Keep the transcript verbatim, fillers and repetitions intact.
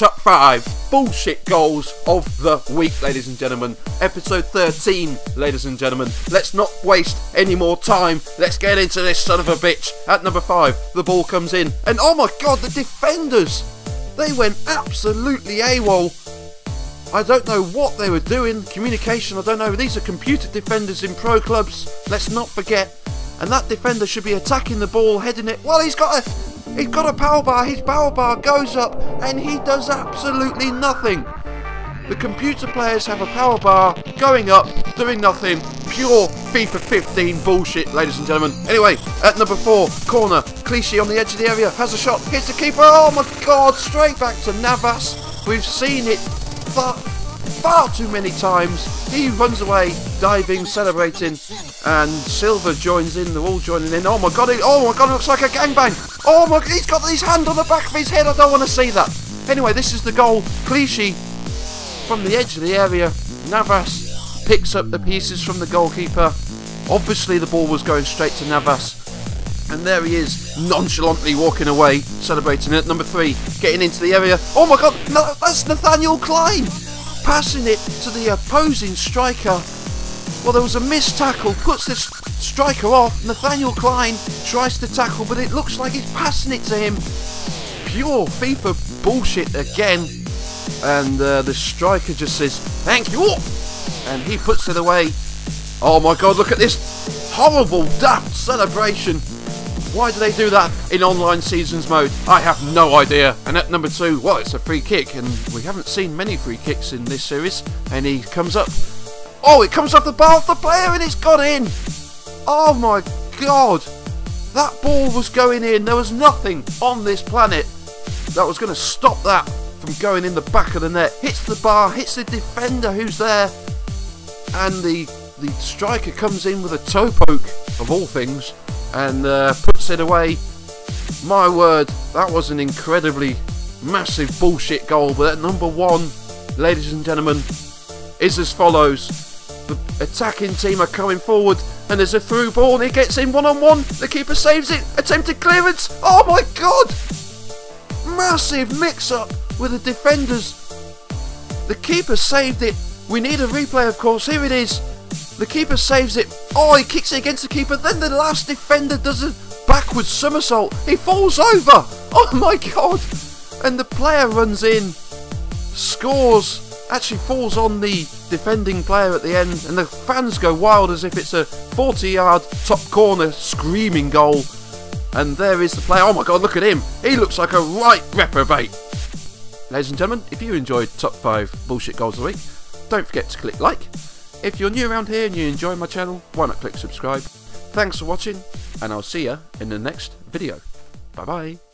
Top five bullshit goals of the week, ladies and gentlemen. Episode thirteen, ladies and gentlemen. Let's not waste any more time. Let's get into this son of a bitch. At number five, the ball comes in. And oh my god, the defenders. They went absolutely AWOL. I don't know what they were doing. Communication, I don't know. These are computer defenders in pro clubs. Let's not forget. And that defender should be attacking the ball, heading it. Well, he's got a... He's got a power bar, his power bar goes up and he does absolutely nothing. The computer players have a power bar going up, doing nothing. Pure FIFA fifteen bullshit, ladies and gentlemen. Anyway, at number four, corner. Clichy on the edge of the area, has a shot, hits the keeper. Oh my god, straight back to Navas. We've seen it far, far too many times. He runs away, diving, celebrating, and Silva joins in, they're all joining in. Oh my god, it, oh my god, it looks like a gangbang. Oh my, he's got his hand on the back of his head, I don't want to see that. Anyway, this is the goal. Clichy from the edge of the area. Navas picks up the pieces from the goalkeeper. Obviously the ball was going straight to Navas. And there he is, nonchalantly walking away, celebrating it. Number three, getting into the area. Oh my god, no, that's Nathaniel Clyne. Passing it to the opposing striker. Well, there was a missed tackle, puts this striker off. Nathaniel Clyne tries to tackle, but it looks like he's passing it to him. Pure FIFA bullshit again. And uh, the striker just says, thank you, and he puts it away. Oh my god, look at this horrible, daft celebration. Why do they do that in online seasons mode? I have no idea. And at number two, well, it's a free kick, and we haven't seen many free kicks in this series. And he comes up. Oh, it comes off the bar of the player and it's gone in. Oh my god. That ball was going in. There was nothing on this planet that was going to stop that from going in the back of the net. Hits the bar, hits the defender who's there. And the, the striker comes in with a toe poke, of all things, and uh, puts it away. My word, that was an incredibly massive bullshit goal. But at number one, ladies and gentlemen, is as follows. The attacking team are coming forward and there's a through ball and he gets in one-on-one. The keeper saves it. Attempted clearance. Oh my god! Massive mix-up with the defenders. The keeper saved it. We need a replay, of course. Here it is. The keeper saves it. Oh, he kicks it against the keeper. Then the last defender does a backwards somersault. He falls over. Oh my god! And the player runs in, scores. Actually falls on the defending player at the end, and the fans go wild as if it's a forty yard top corner screaming goal. And there is the player. Oh my god, look at him. He looks like a right reprobate. Ladies and gentlemen, if you enjoyed top five bullshit goals of the week, don't forget to click like. If you're new around here and you enjoy my channel, why not click subscribe. Thanks for watching, and I'll see you in the next video. Bye bye.